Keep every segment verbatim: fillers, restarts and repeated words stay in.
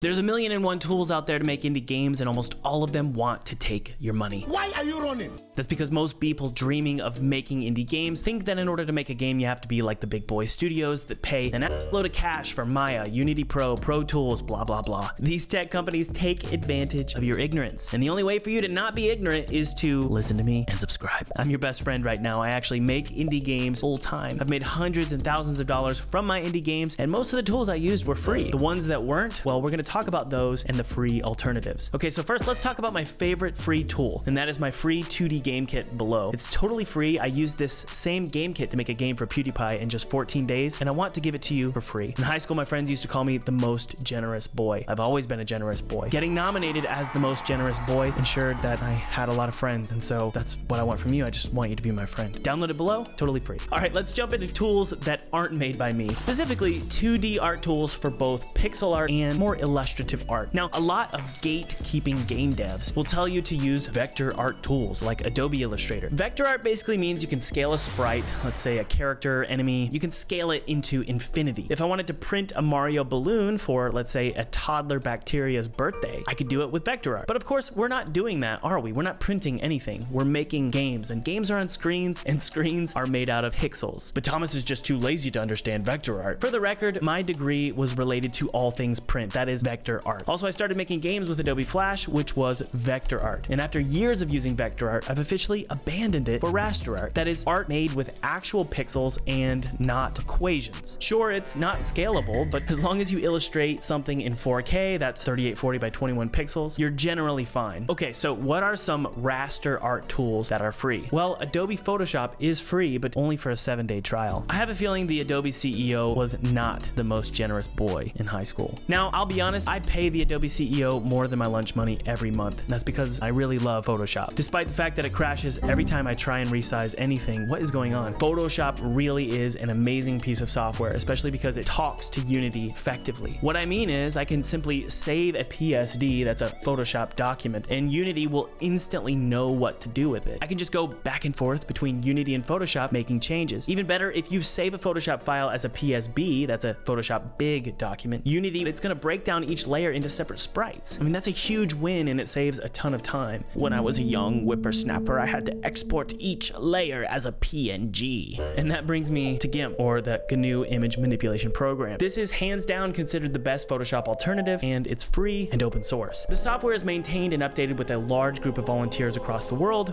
There's a million and one tools out there to make indie games, and almost all of them want to take your money. Why are you running? That's because most people dreaming of making indie games think that in order to make a game, you have to be like the big boy studios that pay an ass load of cash for Maya, Unity Pro, Pro Tools, blah, blah, blah. These tech companies take advantage of your ignorance. And the only way for you to not be ignorant is to listen to me and subscribe. I'm your best friend right now. I actually make indie games full time. I've made hundreds and thousands of dollars from my indie games, and most of the tools I used were free. The ones that weren't, well, we're gonna talk about those and the free alternatives. Okay, so first let's talk about my favorite free tool, and that is my free two D game kit below. It's totally free. I used this same game kit to make a game for PewDiePie in just fourteen days, and I want to give it to you for free. In high school, my friends used to call me the most generous boy. I've always been a generous boy. Getting nominated as the most generous boy ensured that I had a lot of friends, and so that's what I want from you. I just want you to be my friend. Download it below, totally free. All right, let's jump into tools that aren't made by me, specifically two D art tools for both pixel art and more illustrative illustrative art. Now, a lot of gatekeeping game devs will tell you to use vector art tools like Adobe Illustrator. Vector art basically means you can scale a sprite, let's say a character, enemy, you can scale it into infinity. If I wanted to print a Mario balloon for, let's say, a toddler bacteria's birthday, I could do it with vector art. But of course, we're not doing that, are we? We're not printing anything. We're making games, and games are on screens, and screens are made out of pixels. But Thomas is just too lazy to understand vector art. For the record, my degree was related to all things print. That is vector art. Also, I started making games with Adobe Flash, which was vector art. And after years of using vector art, I've officially abandoned it for raster art. That is art made with actual pixels and not equations. Sure, it's not scalable, but as long as you illustrate something in four K, that's thirty-eight forty by twenty-one pixels, you're generally fine. Okay, so what are some raster art tools that are free? Well, Adobe Photoshop is free, but only for a seven-day trial. I have a feeling the Adobe C E O was not the most generous boy in high school. Now, I'll be honest, I pay the Adobe C E O more than my lunch money every month. That's because I really love Photoshop. Despite the fact that it crashes every time I try and resize anything, what is going on? Photoshop really is an amazing piece of software, especially because it talks to Unity effectively. What I mean is I can simply save a P S D, that's a Photoshop document, and Unity will instantly know what to do with it. I can just go back and forth between Unity and Photoshop making changes. Even better, if you save a Photoshop file as a P S B, that's a Photoshop big document, Unity, it's gonna break down each layer into separate sprites. I mean, that's a huge win, and it saves a ton of time. When I was a young whippersnapper, I had to export each layer as a P N G. And that brings me to GIMP, or the G N U Image Manipulation Program. This is hands down considered the best Photoshop alternative, and it's free and open source. The software is maintained and updated with a large group of volunteers across the world,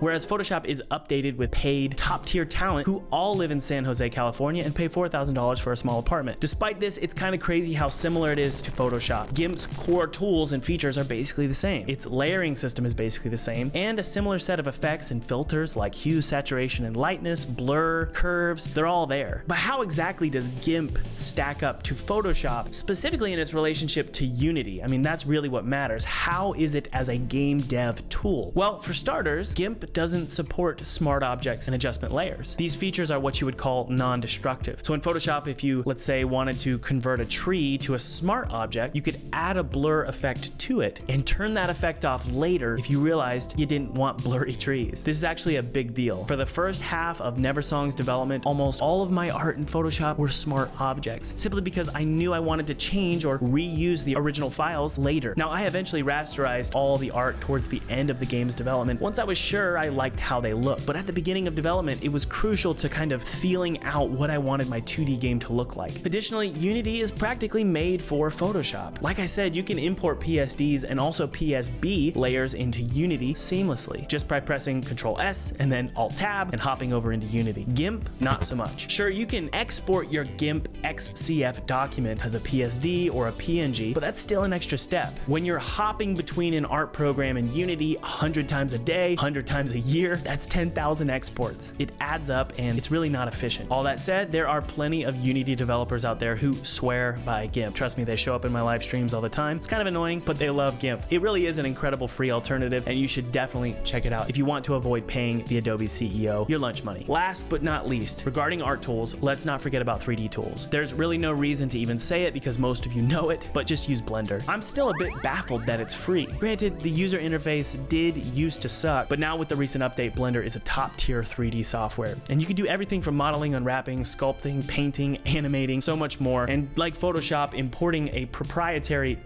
whereas Photoshop is updated with paid top-tier talent who all live in San Jose, California and pay four thousand dollars for a small apartment. Despite this, it's kind of crazy how similar it is to Photoshop. GIMP's core tools and features are basically the same. Its layering system is basically the same, and a similar set of effects and filters like hue, saturation, and lightness, blur, curves, they're all there. But how exactly does GIMP stack up to Photoshop, specifically in its relationship to Unity? I mean, that's really what matters. How is it as a game dev tool? Well, for starters, GIMP doesn't support smart objects and adjustment layers. These features are what you would call non-destructive. So in Photoshop, if you, let's say, wanted to convert a tree to a smart object, you could add a blur effect to it and turn that effect off later if you realized you didn't want blurry trees. This is actually a big deal. For the first half of Neversong's development, almost all of my art in Photoshop were smart objects, simply because I knew I wanted to change or reuse the original files later. Now, I eventually rasterized all the art towards the end of the game's development once I was sure I I liked how they looked, but at the beginning of development, it was crucial to kind of feeling out what I wanted my two D game to look like. Additionally, Unity is practically made for Photoshop. Like I said, you can import P S Ds and also P S B layers into Unity seamlessly, just by pressing control S and then alt tab and hopping over into Unity. GIMP, not so much. Sure, you can export your GIMP X C F document as a P S D or a P N G, but that's still an extra step. When you're hopping between an art program and Unity one hundred times a day, one hundred times a year, that's ten thousand exports. It adds up, and it's really not efficient. All that said, there are plenty of Unity developers out there who swear by GIMP. Trust me, they show up in my live streams all the time. It's kind of annoying, but they love GIMP. It really is an incredible free alternative, and you should definitely check it out if you want to avoid paying the Adobe C E O your lunch money. Last but not least, regarding art tools, let's not forget about three D tools. There's really no reason to even say it because most of you know it, but just use Blender. I'm still a bit baffled that it's free. Granted, the user interface did used to suck, but now with the the recent update, Blender is a top-tier three D software, and you can do everything from modeling, unwrapping, sculpting, painting, animating, so much more. And like Photoshop, importing a proprietary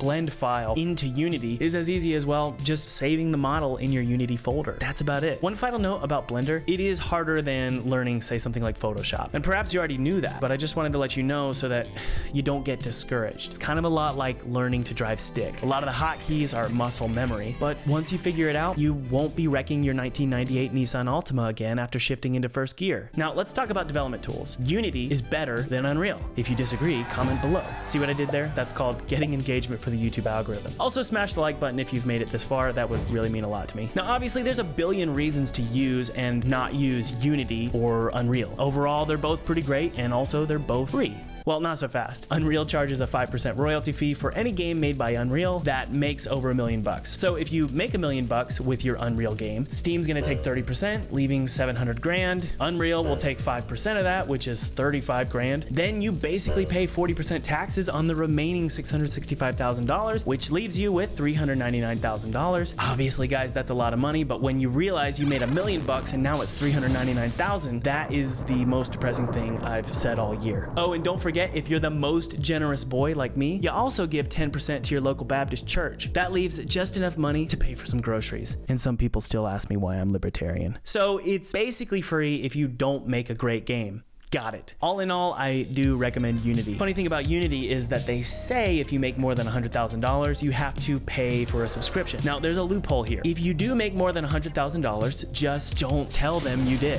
.blend file into Unity is as easy as, well, just saving the model in your Unity folder. That's about it. One final note about Blender, it is harder than learning, say, something like Photoshop. And perhaps you already knew that, but I just wanted to let you know so that you don't get discouraged. It's kind of a lot like learning to drive stick. A lot of the hotkeys are muscle memory, but once you figure it out, you won't be wrecking your nineteen ninety-eight Nissan Altima again after shifting into first gear. Now, let's talk about development tools. Unity is better than Unreal. If you disagree, comment below. See what I did there? That's called getting engagement for the YouTube algorithm. Also, smash the like button if you've made it this far. That would really mean a lot to me. Now, obviously, there's a billion reasons to use and not use Unity or Unreal. Overall, they're both pretty great, and also they're both free. Well, not so fast. Unreal charges a five percent royalty fee for any game made by Unreal that makes over a million bucks. So if you make a million bucks with your Unreal game, Steam's gonna take thirty percent, leaving seven hundred grand. Unreal will take five percent of that, which is thirty-five grand. Then you basically pay forty percent taxes on the remaining six hundred sixty-five thousand dollars, which leaves you with three hundred ninety-nine thousand dollars. Obviously, guys, that's a lot of money, but when you realize you made a million bucks and now it's three hundred ninety-nine thousand, that is the most depressing thing I've said all year. Oh, and don't forget, if you're the most generous boy like me, you also give ten percent to your local Baptist church. That leaves just enough money to pay for some groceries. And some people still ask me why I'm libertarian. So it's basically free if you don't make a great game. Got it. All in all, I do recommend Unity. Funny thing about Unity is that they say if you make more than one hundred thousand dollars, you have to pay for a subscription. Now, there's a loophole here. If you do make more than one hundred thousand dollars, just don't tell them you did.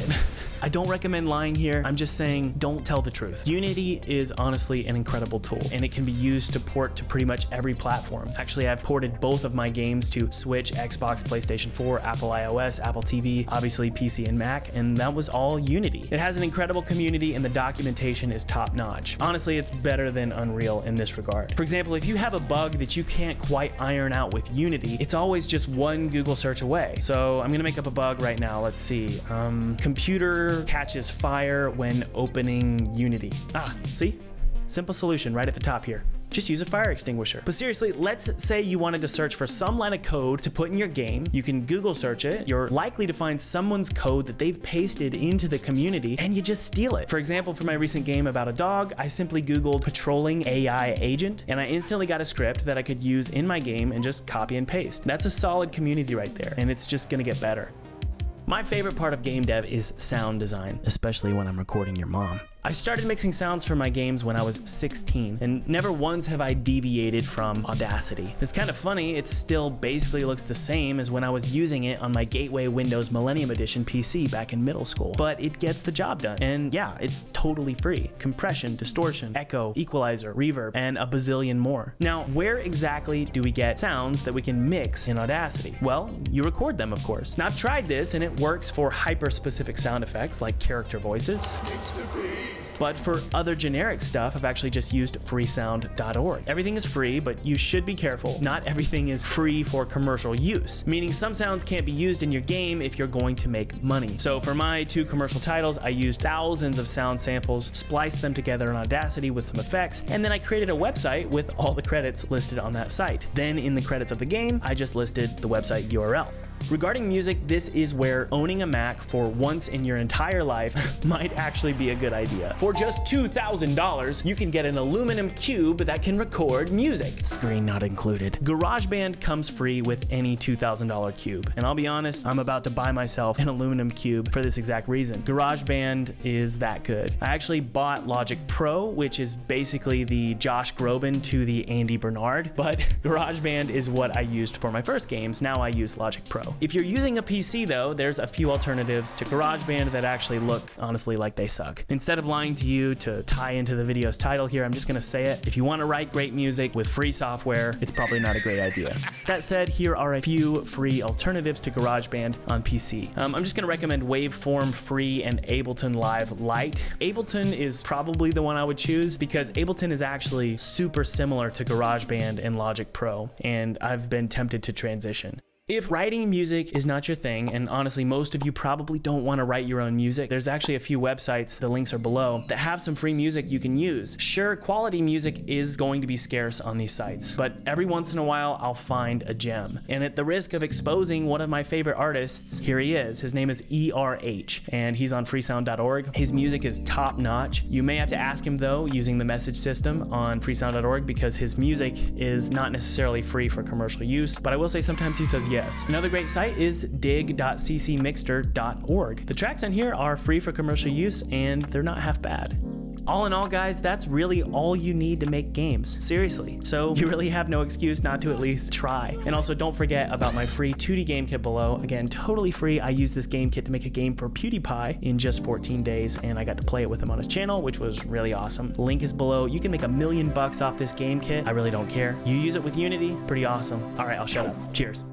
I don't recommend lying here. I'm just saying, don't tell the truth. Unity is honestly an incredible tool, and it can be used to port to pretty much every platform. Actually, I've ported both of my games to Switch, Xbox, PlayStation four, Apple iOS, Apple T V, obviously P C and Mac, and that was all Unity. It has an incredible community, and the documentation is top-notch. Honestly, it's better than Unreal in this regard. For example, if you have a bug that you can't quite iron out with Unity, it's always just one Google search away. So I'm gonna make up a bug right now. Let's see. Um, computer catches fire when opening Unity. Ah, see? Simple solution right at the top here. Just use a fire extinguisher. But seriously, let's say you wanted to search for some line of code to put in your game. You can Google search it. You're likely to find someone's code that they've pasted into the community, and you just steal it. For example, for my recent game about a dog, I simply Googled patrolling A I agent, and I instantly got a script that I could use in my game and just copy and paste. That's a solid community right there, and it's just gonna get better. My favorite part of game dev is sound design, especially when I'm recording your mom. I started mixing sounds for my games when I was sixteen, and never once have I deviated from Audacity. It's kind of funny, it still basically looks the same as when I was using it on my Gateway Windows Millennium Edition P C back in middle school, but it gets the job done. And yeah, it's totally free. Compression, distortion, echo, equalizer, reverb, and a bazillion more. Now, where exactly do we get sounds that we can mix in Audacity? Well, you record them, of course. Now, I've tried this, and it works for hyper-specific sound effects like character voices. But for other generic stuff, I've actually just used free sound dot org. Everything is free, but you should be careful. Not everything is free for commercial use, meaning some sounds can't be used in your game if you're going to make money. So for my two commercial titles, I used thousands of sound samples, spliced them together in Audacity with some effects, and then I created a website with all the credits listed on that site. Then in the credits of the game, I just listed the website U R L. Regarding music, this is where owning a Mac for once in your entire life might actually be a good idea. For just two thousand dollars, you can get an aluminum cube that can record music. Screen not included. GarageBand comes free with any two thousand dollar cube. And I'll be honest, I'm about to buy myself an aluminum cube for this exact reason. GarageBand is that good. I actually bought Logic Pro, which is basically the Josh Groban to the Andy Bernard, but GarageBand is what I used for my first games. Now I use Logic Pro. If you're using a P C though, there's a few alternatives to GarageBand that actually look honestly like they suck. Instead of lying to you to tie into the video's title here, I'm just gonna say it. If you wanna write great music with free software, it's probably not a great idea. That said, here are a few free alternatives to GarageBand on P C. Um, I'm just gonna recommend Waveform Free and Ableton Live Lite. Ableton is probably the one I would choose because Ableton is actually super similar to GarageBand and Logic Pro, and I've been tempted to transition. If writing music is not your thing, and honestly, most of you probably don't want to write your own music, there's actually a few websites, the links are below, that have some free music you can use. Sure, quality music is going to be scarce on these sites, but every once in a while, I'll find a gem. And at the risk of exposing one of my favorite artists, here he is. His name is E R H, and he's on freesound dot org. His music is top-notch. You may have to ask him, though, using the message system on freesound dot org, because his music is not necessarily free for commercial use, but I will say sometimes he says yes. Another great site is dig dot c c mixter dot org. The tracks on here are free for commercial use, and they're not half bad. All in all, guys, that's really all you need to make games, seriously. So you really have no excuse not to at least try. And also, don't forget about my free two D game kit below. Again, totally free. I used this game kit to make a game for PewDiePie in just fourteen days, and I got to play it with him on his channel, which was really awesome. Link is below. You can make a million bucks off this game kit. I really don't care. You use it with Unity, pretty awesome. All right, I'll shut up. Cheers.